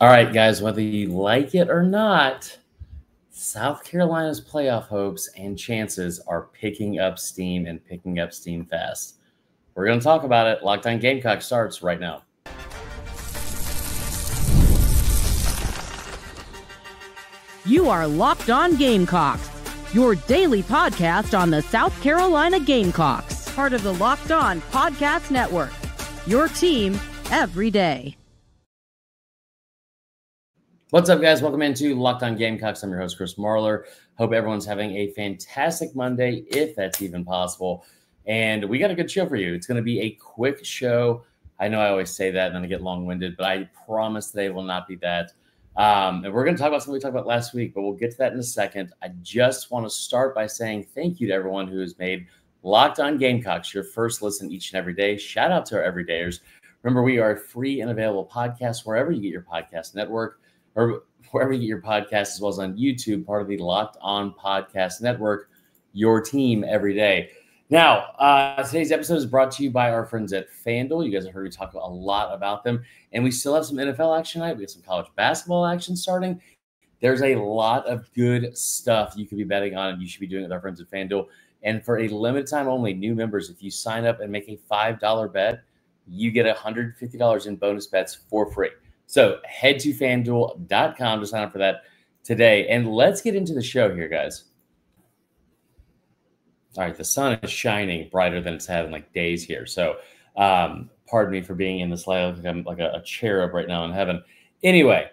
All right, guys, whether you like it or not, South Carolina's playoff hopes and chances are picking up steam and picking up steam fast. We're going to talk about it. Locked On Gamecocks starts right now. You are Locked On Gamecocks, your daily podcast on the South Carolina Gamecocks, part of the Locked On Podcast Network, your team every day. What's up, guys? Welcome into Locked On Gamecocks. I'm your host, Chris Marlar. Hope everyone's having a fantastic Monday, if that's even possible. And we got a good show for you. It's going to be a quick show. I know I always say that and then I get long-winded, but I promise today will not be that. And we're going to talk about something we talked about last week, but we'll get to that in a second. I just want to start by saying thank you to everyone who has made Locked On Gamecocks your first listen each and every day. Shout out to our everydayers. Remember, we are a free and available podcast wherever you get your podcast network or wherever you get your podcast, as well as on YouTube, part of the Locked On Podcast Network, your team every day. Now, today's episode is brought to you by our friends at FanDuel. You guys have heard me talk a lot about them. And we still have some NFL action tonight. We got some college basketball action starting. There's a lot of good stuff you could be betting on, and you should be doing it with our friends at FanDuel. And for a limited time only, new members, if you sign up and make a $5 bet, you get $150 in bonus bets for free. So head to FanDuel.com to sign up for that today. And let's get into the show here, guys. All right, the sun is shining brighter than it's had in like days here. So pardon me for being in this light. I'm like a cherub right now in heaven. Anyway,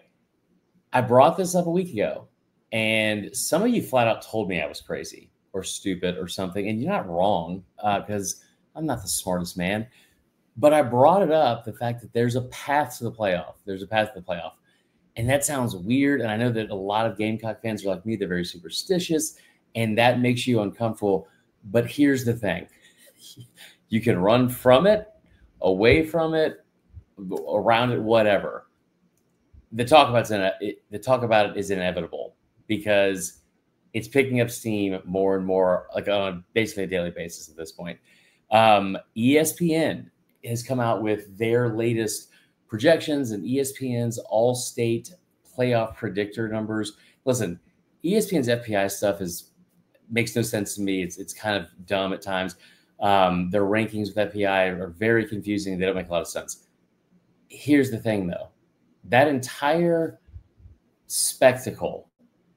I brought this up a week ago, and some of you flat out told me I was crazy or stupid or something. And you're not wrong, because I'm not the smartest man. But I brought it up, the fact that there's a path to the playoff. There's a path to the playoff. And that sounds weird. And I know that a lot of Gamecock fans are like me. They're very superstitious, and that makes you uncomfortable. But here's the thing. You can run from it, away from it, around it, whatever. The talk about it is inevitable because it's picking up steam more and more, like on basically a daily basis at this point. ESPN has come out with their latest projections and ESPN's all-state playoff predictor numbers. Listen, ESPN's FPI stuff makes no sense to me. It's kind of dumb at times. Their rankings with FPI are very confusing. They don't make a lot of sense. Here's the thing, though. That entire spectacle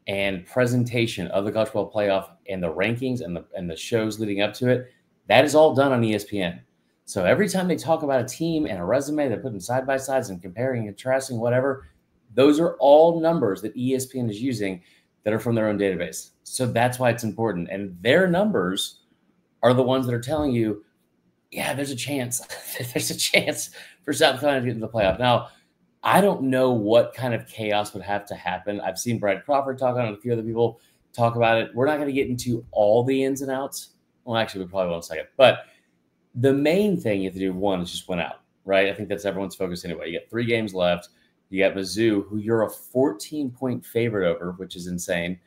and presentation of the college football playoff and the rankings and the shows leading up to it, that is all done on ESPN. So every time they talk about a team and a resume, they're putting side-by-sides and comparing and contrasting, whatever. Those are all numbers that ESPN is using that are from their own database. So that's why it's important. And their numbers are the ones that are telling you, yeah, there's a chance. There's a chance for South Carolina to get into the playoff. Now, I don't know what kind of chaos would have to happen. I've seen Brad Crawford talk on it, a few other people talk about it. We're not going to get into all the ins and outs. Well, actually, we probably will in a second. But the main thing you have to do, one, is just win out, right? I think that's everyone's focus anyway. You got 3 games left. You got Mizzou, who you're a 14-point favorite over, which is insane.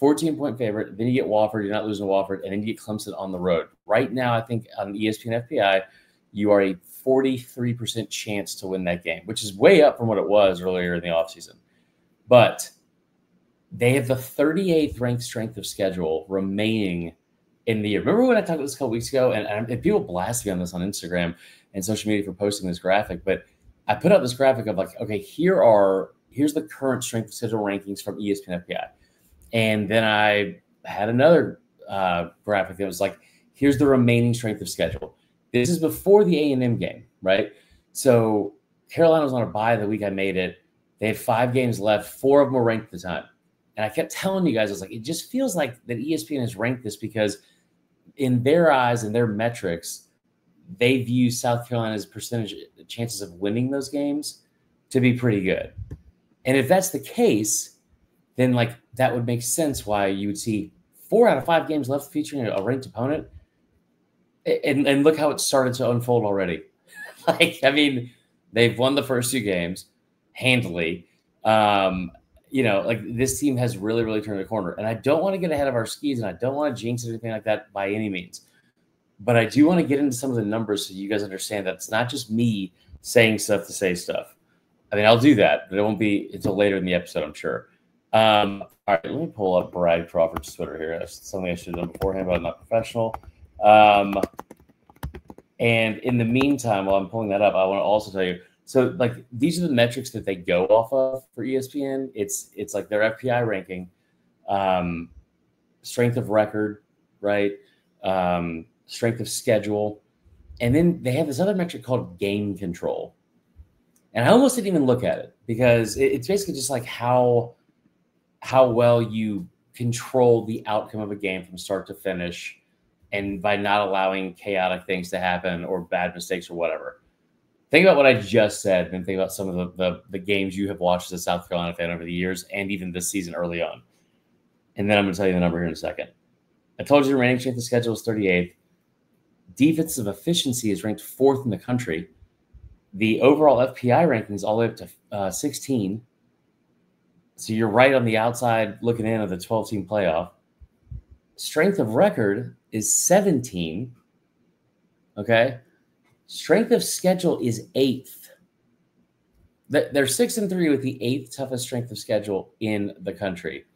14-point favorite. Then you get Wofford. You're not losing to Wofford. And then you get Clemson on the road. Right now, I think on ESPN FPI, you are a 43% chance to win that game, which is way up from what it was earlier in the offseason. But they have the 38th ranked strength of schedule remaining in the year. Remember when I talked about this a couple weeks ago, and people blast me on this on Instagram and social media for posting this graphic, but I put up this graphic of like, okay, here's the current strength of schedule rankings from ESPN FPI. And then I had another graphic that was like, here's the remaining strength of schedule. This is before the A&M game, right? So Carolina was on a bye the week I made it. They had 5 games left. 4 of them were ranked at the time. And I kept telling you guys, I was like, it just feels like that ESPN has ranked this because in their eyes and their metrics, they view South Carolina's percentage chances of winning those games to be pretty good. And if that's the case, then like that would make sense why you would see 4 out of 5 games left featuring a ranked opponent. And look how it started to unfold already. Like, I mean, they've won the first 2 games handily. You know, like this team has really, really turned a corner. And I don't want to get ahead of our skis, and I don't want to jinx it or anything like that by any means. But I do want to get into some of the numbers so you guys understand that it's not just me saying stuff to say stuff. I mean, I'll do that, but it won't be until later in the episode, I'm sure. All right, let me pull up Brad Crawford's Twitter here. That's something I should have done beforehand, but I'm not professional. And in the meantime, while I'm pulling that up, I want to also tell you, so like these are the metrics that they go off of for ESPN. It's like their FPI ranking, strength of record, right? Strength of schedule. And then they have this other metric called game control. And I almost didn't even look at it because it's basically just like how well you control the outcome of a game from start to finish, and by not allowing chaotic things to happen or bad mistakes or whatever. Think about what I just said, and think about some of the games you have watched as a South Carolina fan over the years and even this season early on. And then I'm going to tell you the number here in a second. I told you the remaining strength of schedule is 38th. Defensive efficiency is ranked 4th in the country. The overall FPI rankings all the way up to 16. So you're right on the outside looking in of the 12-team playoff. Strength of record is 17. Okay. Strength of schedule is 8th. They're 6-3 with the 8th toughest strength of schedule in the country.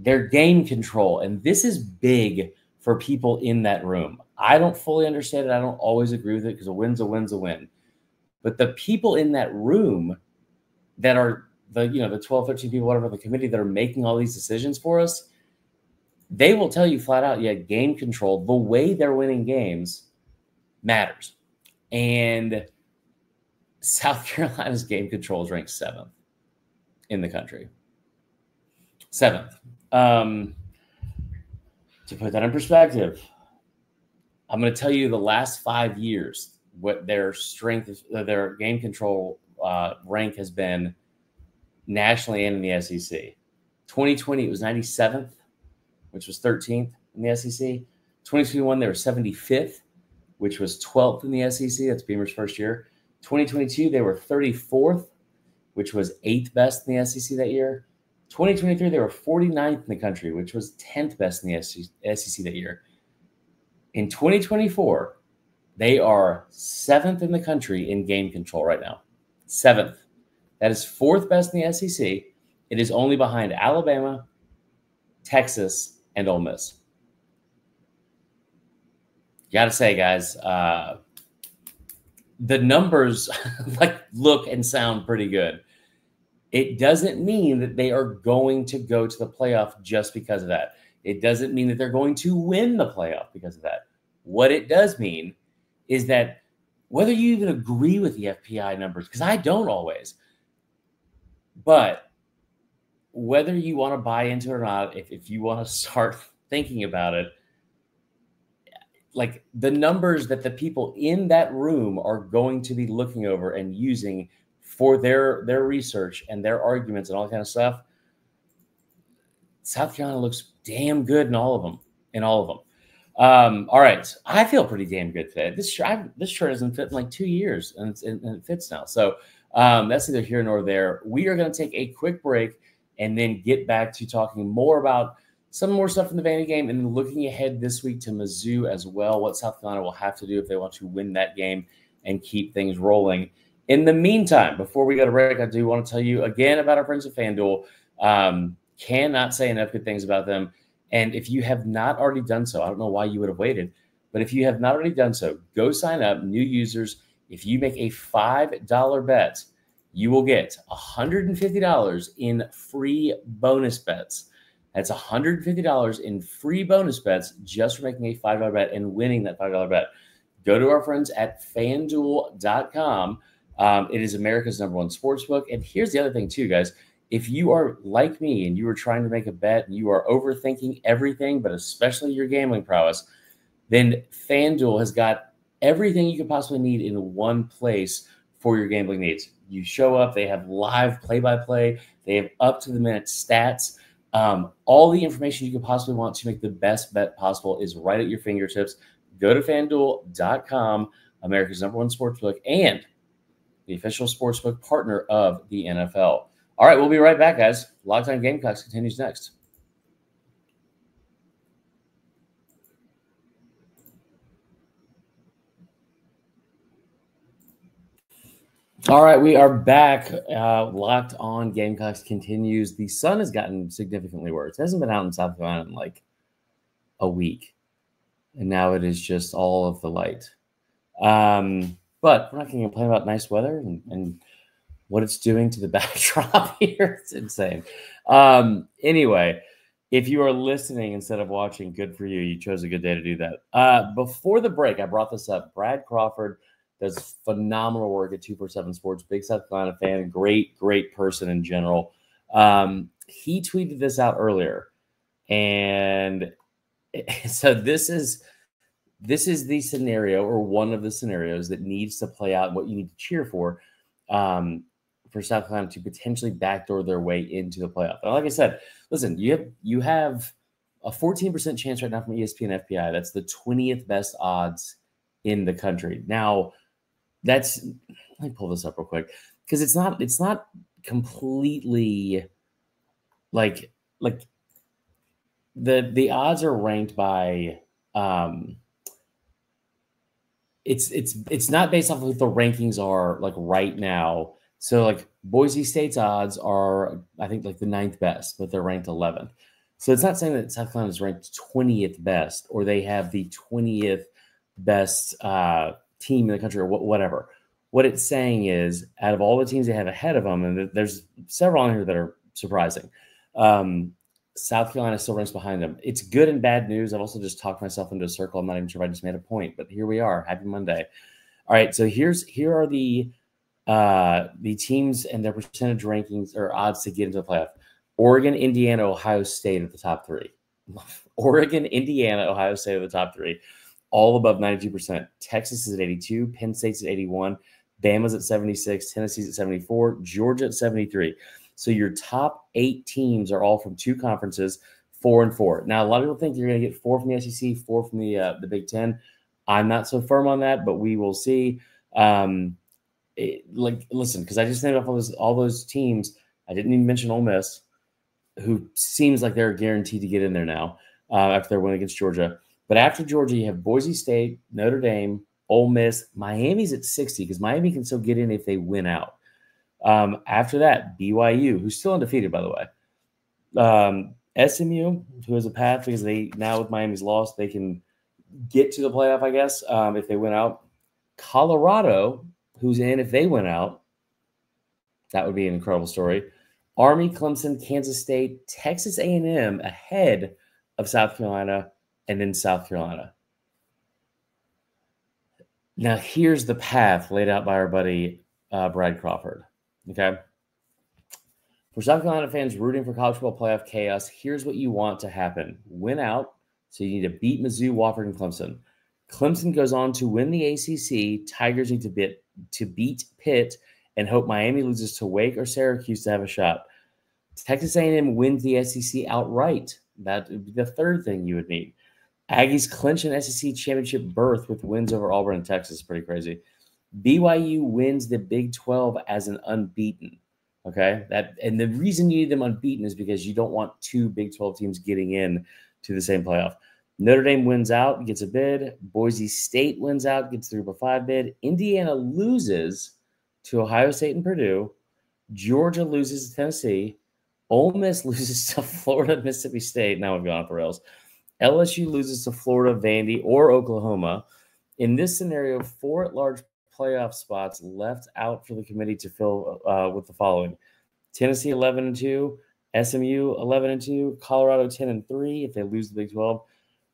Their game control, and this is big for people in that room. I don't fully understand it. I don't always agree with it because a win's a win's a win. But the people in that room that are the 12, 13 people, whatever, the committee that are making all these decisions for us, they will tell you flat out, yeah, game control, the way they're winning games matters. And South Carolina's game control is ranked 7th in the country. 7th. To put that in perspective, I'm going to tell you the last 5 years what their strength is, their game control rank has been nationally and in the SEC. 2020, it was 97th, which was 13th in the SEC. 2021, they were 75th, which was 12th in the SEC. That's Beamer's first year. 2022, they were 34th, which was 8th best in the SEC that year. 2023, they were 49th in the country, which was 10th best in the SEC that year. In 2024, they are 7th in the country in game control right now. 7th. That is 4th best in the SEC. It is only behind Alabama, Texas, and Ole Miss. Got to say, guys, the numbers like look and sound pretty good. It doesn't mean that they are going to go to the playoff just because of that. It doesn't mean that they're going to win the playoff because of that. What it does mean is that whether you even agree with the FPI numbers, because I don't always, but whether you want to buy into it or not, if you want to start thinking about it, like the numbers that the people in that room are going to be looking over and using for their research and their arguments and all that kind of stuff, South Carolina looks damn good in all of them. All right. I feel pretty damn good today. This shirt hasn't fit in like 2 years, and it fits now. So that's neither here nor there. We are going to take a quick break and then get back to talking more about some more stuff from the Vandy game and looking ahead this week to Mizzou as well, what South Carolina will have to do if they want to win that game and keep things rolling. In the meantime, before we go to break, I do want to tell you again about our friends at FanDuel. Cannot say enough good things about them. And if you have not already done so, I don't know why you would have waited, but if you have not already done so, go sign up. New users, if you make a $5 bet, you will get $150 in free bonus bets. That's $150 in free bonus bets just for making a $5 bet and winning that $5 bet. Go to our friends at FanDuel.com. It is America's #1 sportsbook. And here's the other thing too, guys. If you are like me and you are trying to make a bet and you are overthinking everything, but especially your gambling prowess, then FanDuel has got everything you could possibly need in one place for your gambling needs. You show up, they have live play-by-play, they have up-to-the-minute stats. All the information you could possibly want to make the best bet possible is right at your fingertips. Go to FanDuel.com, America's #1 sportsbook, and the official sportsbook partner of the NFL. All right, we'll be right back, guys. Locked On Gamecocks continues next. All right, we are back. Locked On Gamecocks continues. The sun has gotten significantly worse. It hasn't been out in South Carolina in like a week. And now it is just all of the light. But we're not going to complain about nice weather and what it's doing to the backdrop here. It's insane. Anyway, if you are listening instead of watching, good for you. You chose a good day to do that. Before the break, I brought this up. Brad Crawford does phenomenal work at 247 sports. Big South Carolina fan. Great person in general. He tweeted this out earlier. And so this is the scenario, or one of the scenarios, that needs to play out, what you need to cheer for South Carolina to potentially backdoor their way into the playoff. And like I said, listen, you have a 14% chance right now from ESPN FPI. That's the 20th best odds in the country. Now, that's, let me pull this up real quick, because it's not completely like the odds are ranked by it's not based off of what the rankings are like right now. So like Boise State's odds are, I think, like the 9th best, but they're ranked 11th. So it's not saying that South Carolina is ranked 20th best, or they have the 20th best team in the country, or whatever. What it's saying is, out of all the teams they have ahead of them, and there's several on here that are surprising, South Carolina still ranks behind them. It's good and bad news. I've also just talked myself into a circle. I'm not even sure if I just made a point, but here we are. Happy Monday. All right, so here are the teams and their percentage rankings or odds to get into the playoff. Oregon, Indiana, Ohio State at the top three. Oregon, Indiana, Ohio State at the top three. All above 92%. Texas is at 82. Penn State's at 81. Bama's at 76. Tennessee's at 74. Georgia at 73. So your top 8 teams are all from 2 conferences, 4 and 4. Now, a lot of people think you're going to get 4 from the SEC, 4 from the Big Ten. I'm not so firm on that, but we will see. Listen, because I just named off all those teams. I didn't even mention Ole Miss, who seems like they're guaranteed to get in there now after their win against Georgia. But after Georgia, you have Boise State, Notre Dame, Ole Miss. Miami's at 60, because Miami can still get in if they win out. After that, BYU, who's still undefeated, by the way. SMU, who has a path, because they now with Miami's loss, they can get to the playoff, I guess, if they win out. Colorado, who's in if they win out. That would be an incredible story. Army, Clemson, Kansas State, Texas A&M ahead of South Carolina, and then South Carolina. Now, here's the path laid out by our buddy Brad Crawford. Okay? For South Carolina fans rooting for college football playoff chaos, here's what you want to happen. Win out, so you need to beat Mizzou, Wofford, and Clemson. Clemson goes on to win the ACC. Tigers need to beat Pitt and hope Miami loses to Wake or Syracuse to have a shot. Texas A&M wins the SEC outright. That would be the third thing you would need. Aggies clinch an SEC championship berth with wins over Auburn and Texas. Pretty crazy. BYU wins the Big 12 as an unbeaten. Okay? And the reason you need them unbeaten is because you don't want 2 Big 12 teams getting in to the same playoff. Notre Dame wins out, gets a bid. Boise State wins out, gets the Group of 5 bid. Indiana loses to Ohio State and Purdue. Georgia loses to Tennessee. Ole Miss loses to Florida, Mississippi State. Now we've gone off the rails. LSU loses to Florida, Vandy, or Oklahoma. In this scenario, 4 at-large playoff spots left out for the committee to fill with the following. Tennessee 11-2, SMU 11-2, Colorado 10-3 if they lose the Big 12.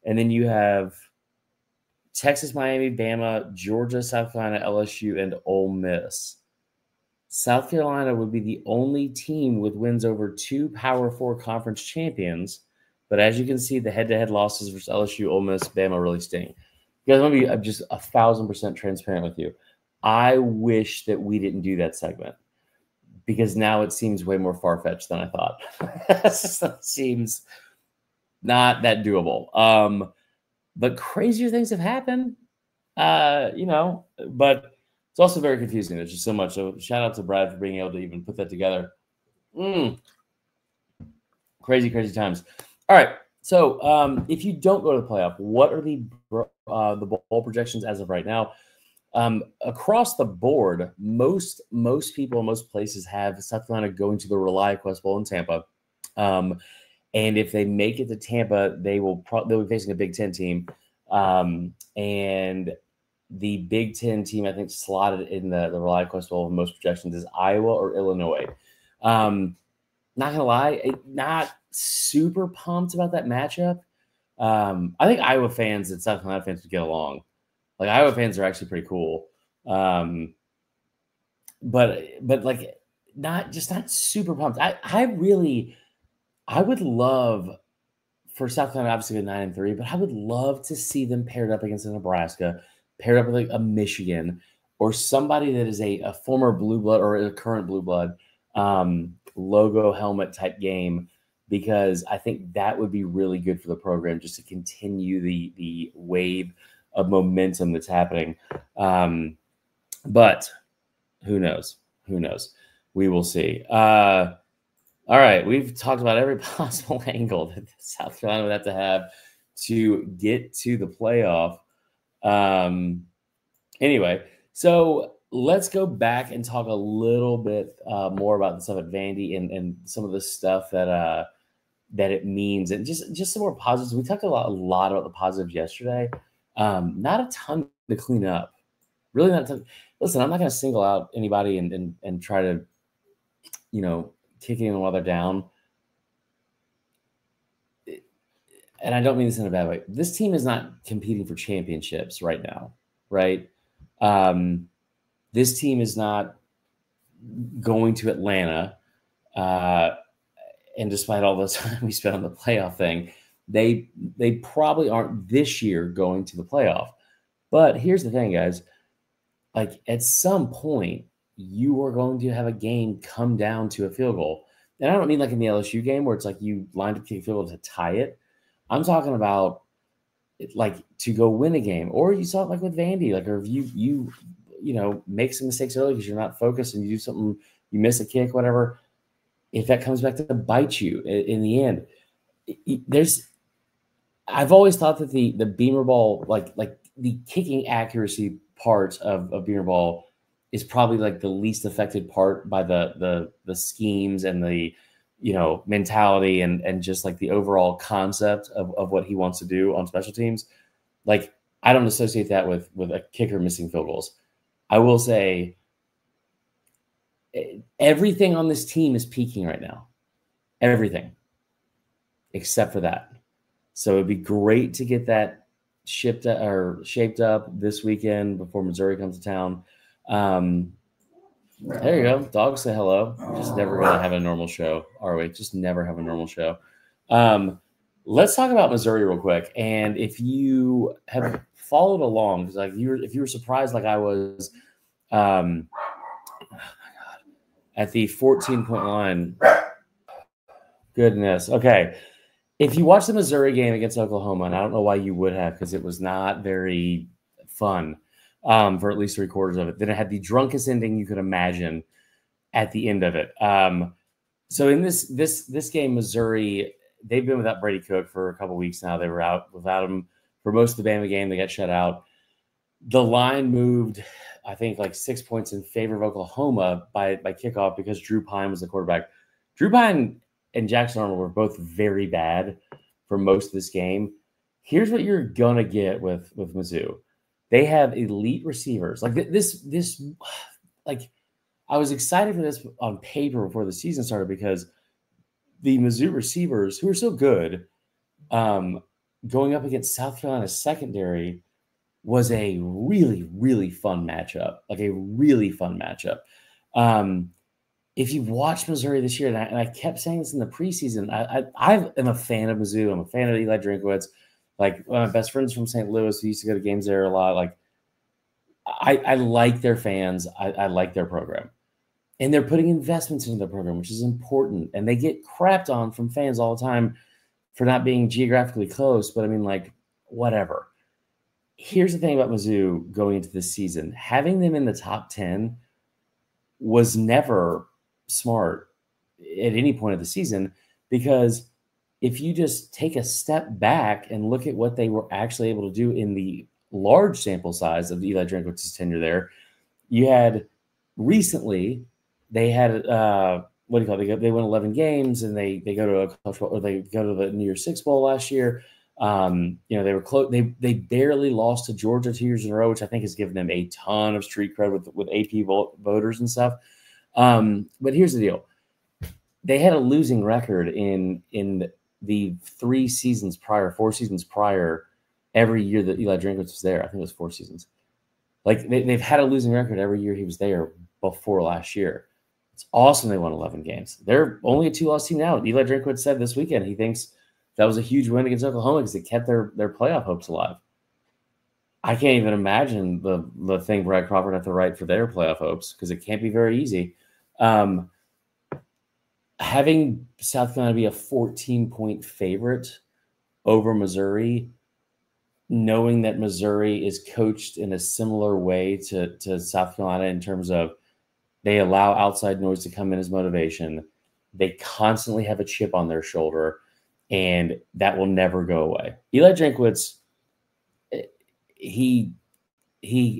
And then you have Texas, Miami, Bama, Georgia, South Carolina, LSU, and Ole Miss. South Carolina would be the only team with wins over 2 Power 4 conference champions. But as you can see, the head-to-head losses versus LSU, Ole Miss, Bama really sting. You guys, I'm going to be just 1,000% transparent with you. I wish that we didn't do that segment, because now it seems way more far-fetched than I thought. So it seems not that doable. But crazier things have happened, but it's also very confusing. There's just so much. So shout-out to Brad for being able to even put that together. Crazy, crazy times. All right, so if you don't go to the playoff, what are the bowl projections as of right now? Across the board, most people in most places have South Carolina going to the ReliaQuest Bowl in Tampa. And if they make it to Tampa, they will probably be facing a Big Ten team. And the Big Ten team, I think, slotted in the ReliaQuest Bowl of most projections is Iowa or Illinois. Not going to lie, not super pumped about that matchup. I think Iowa fans and South Carolina fans would get along. Like, Iowa fans are actually pretty cool. But like, not super pumped. I would love for South Carolina, obviously, with 9-3, but I would love to see them paired up against a Nebraska, paired up with like a Michigan, or somebody that is a former blue blood or a current blue blood, logo helmet type game, because I think that would be really good for the program just to continue the wave of momentum that's happening. But who knows? Who knows? We will see. All right, we've talked about every possible angle that South Carolina would have to get to the playoff. Anyway, so let's go back and talk a little bit more about the stuff at Vandy and some of the stuff that that it means, and just some more positives. We talked a lot about the positives yesterday. Not a ton to clean up. Really not a ton. Listen, I'm not going to single out anybody and try to, you know, kick anyone while they're down. And I don't mean this in a bad way. This team is not competing for championships right now, right? This team is not going to Atlanta. And despite all the time we spent on the playoff thing, they probably aren't this year going to the playoff. But here's the thing, guys. Like, at some point, you are going to have a game come down to a field goal. And I don't mean like in the LSU game where it's like you lined up to kick a field goal to tie it. I'm talking about like to go win a game. Or you saw it like with Vandy. Like, or if you know, make some mistakes early because you're not focused and you do something, you miss a kick, whatever. If that comes back to bite you in the end, I've always thought that the Beamer ball, like the kicking accuracy part of Beamer ball is probably like the least affected part by the schemes and the, you know, mentality and just like the overall concept of what he wants to do on special teams. Like, I don't associate that with a kicker missing field goals. I will say everything on this team is peaking right now. Everything except for that. So it'd be great to get that shaped up this weekend before Missouri comes to town. There you go. Dogs say hello. Just never going to have a normal show, are we? Just never have a normal show. Let's talk about Missouri real quick. And if you have followed along, because like if you were surprised like I was, at the 14-point line. Goodness. Okay. If you watched the Missouri game against Oklahoma, and I don't know why you would have, because it was not very fun. For at least 3/4 of it. Then it had the drunkest ending you could imagine at the end of it. So in this game, Missouri, they've been without Brady Cook for a couple weeks now. They were out without him for most of the Bama game. They got shut out. The line moved, I think, like 6 points in favor of Oklahoma by kickoff because Drew Pine was the quarterback. Drew Pine and Jackson Arnold were both very bad for most of this game. Here's what you're going to get with Mizzou. They have elite receivers. Like this, like I was excited for this on paper before the season started because the Mizzou receivers, who are so good, going up against South Carolina's secondary was a really, really fun matchup. Like a really fun matchup. If you've watched Missouri this year, and I kept saying this in the preseason, I am a fan of Mizzou. I'm a fan of Eli Drinkwitz. Like, my best friends from St. Louis who used to go to games there a lot. Like, I like their fans. I like their program. And they're putting investments into the program, which is important. And they get crapped on from fans all the time for not being geographically close. But, I mean, like, whatever. Here's the thing about Mizzou going into this season. Having them in the top 10 was never smart at any point of the season because – if you just take a step back and look at what they were actually able to do in the large sample size of Eli Drinkwitz's tenure there. You had recently, they had they won 11 games, and they go to a college bowl, or they go to the New Year's Six bowl last year. They were close. They barely lost to Georgia 2 years in a row, which I think has given them a ton of street cred with AP voters and stuff. But here's the deal: they had a losing record in the four seasons prior. Every year that Eli Drinkwitz was there, I think it was 4 seasons. Like they've had a losing record every year he was there before last year. It's awesome they won 11 games. They're only a 2-loss team now. Eli Drinkwitz said this weekend he thinks that was a huge win against Oklahoma because it kept their playoff hopes alive. I can't even imagine the thing Brad Crawford had to write for their playoff hopes, because it can't be very easy. Having South Carolina be a 14-point favorite over Missouri, knowing that Missouri is coached in a similar way to South Carolina in terms of they allow outside noise to come in as motivation. They constantly have a chip on their shoulder, and that will never go away. Eli Drinkwitz, he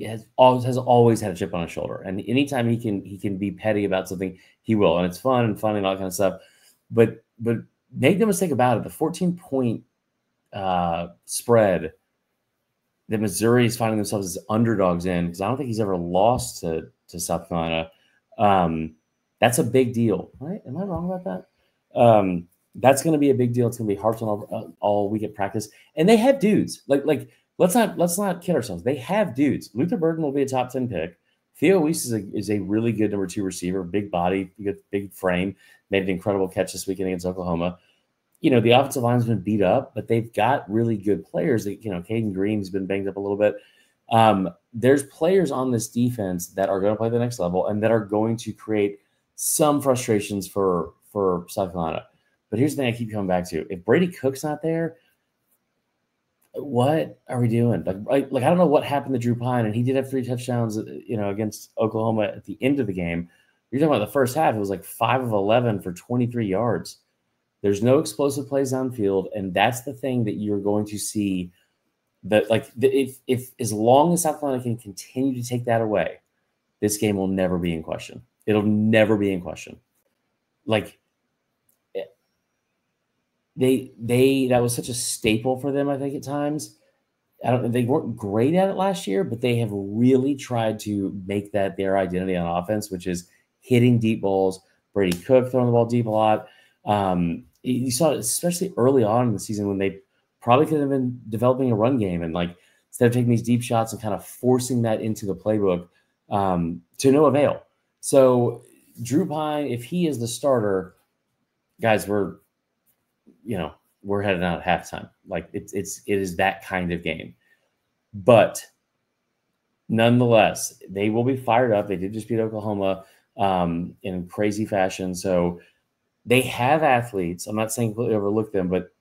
has always had a chip on his shoulder, and anytime he can be petty about something, he will, and it's fun and funny and all that kind of stuff. But make no mistake about it, the 14-point spread that Missouri is finding themselves as underdogs in, because I don't think he's ever lost to South Carolina. That's a big deal, right? Am I wrong about that? That's going to be a big deal. It's going to be harped on all week at practice. And they have dudes. Like let's not kid ourselves. They have dudes. Luther Burden will be a top 10 pick. Theo Weese is a really good number 2 receiver, big body, good, big frame, made an incredible catch this weekend against Oklahoma. You know, the offensive line's been beat up, but they've got really good players. That, you know, Caden Green's been banged up a little bit. There's players on this defense that are going to play the next level and that are going to create some frustrations for South Carolina. But here's the thing I keep coming back to. If Brady Cook's not there, what are we doing? Like I don't know what happened to Drew Pine, and he did have 3 touchdowns, you know, against Oklahoma at the end of the game. You're talking about the first half. It was like 5 of 11 for 23 yards. There's no explosive plays downfield, and that's the thing that you're going to see. That if as long as South Carolina can continue to take that away, this game will never be in question. It'll never be in question. Like they that was such a staple for them, I think, at times. They weren't great at it last year, but they have really tried to make that their identity on offense, which is hitting deep balls. Brady Cook throwing the ball deep a lot. You saw it especially early on in the season when they probably could have been developing a run game, and like instead of taking these deep shots and kind of forcing that into the playbook, to no avail. So Drew Pine, if he is the starter, guys, we're headed out at halftime. Like it is that kind of game. But nonetheless, they will be fired up. They did just beat Oklahoma in crazy fashion. So they have athletes. I'm not saying completely overlook them, but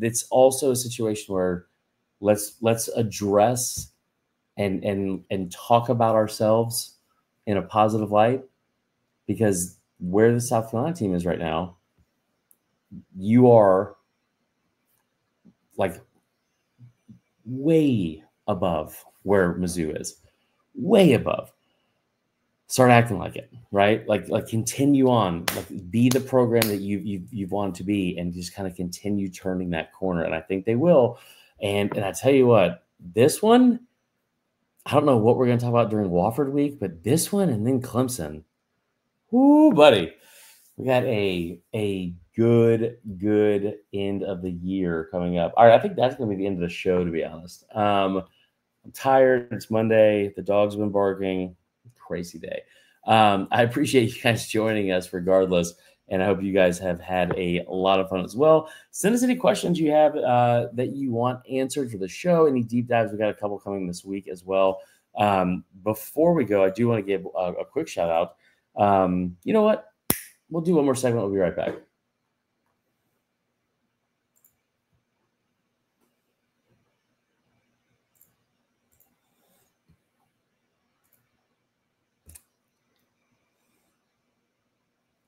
it's also a situation where let's address and talk about ourselves in a positive light, because where the South Carolina team is right now, you are like way above where Mizzou is, way above. Start acting like it, right? Like continue on, like be the program that you've wanted to be, and just kind of continue turning that corner. And I think they will. And I tell you what, this one, I don't know what we're going to talk about during Wofford week, but this one and then Clemson. Ooh, buddy. We got a good end of the year coming up. All right, I think that's going to be the end of the show, to be honest. I'm tired. It's Monday. The dog's been barking. Crazy day. I appreciate you guys joining us regardless, and I hope you guys have had a lot of fun as well. Send us any questions you have that you want answered for the show, any deep dives. We got a couple coming this week as well. Before we go, I do want to give a quick shout out. You know what? We'll do one more segment. We'll be right back.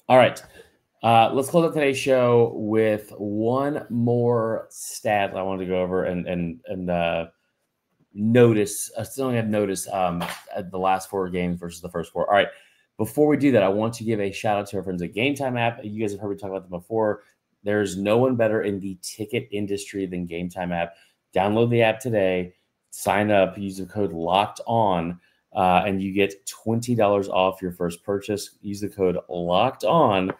All right, let's close up today's show with one more stat I wanted to go over, and notice. I still only have notice at the last four games versus the first four. All right. Before we do that, I want to give a shout out to our friends at GameTime App. You guys have heard me talk about them before. There's no one better in the ticket industry than GameTime App. Download the app today, sign up, use the code LOCKEDON, and you get $20 off your first purchase. Use the code LOCKEDON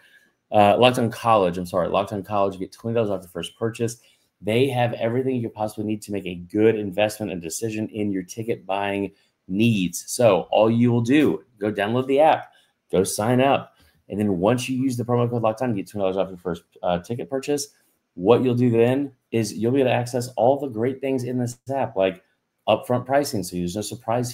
College. You get $20 off the first purchase. They have everything you could possibly need to make a good investment and decision in your ticket buying needs. So all you will do, go download the app, go sign up, and then once you use the promo code LOCKEDON, you get $20 off your first ticket purchase. What you'll do then is you'll be able to access all the great things in this app, like upfront pricing, so there's no surprise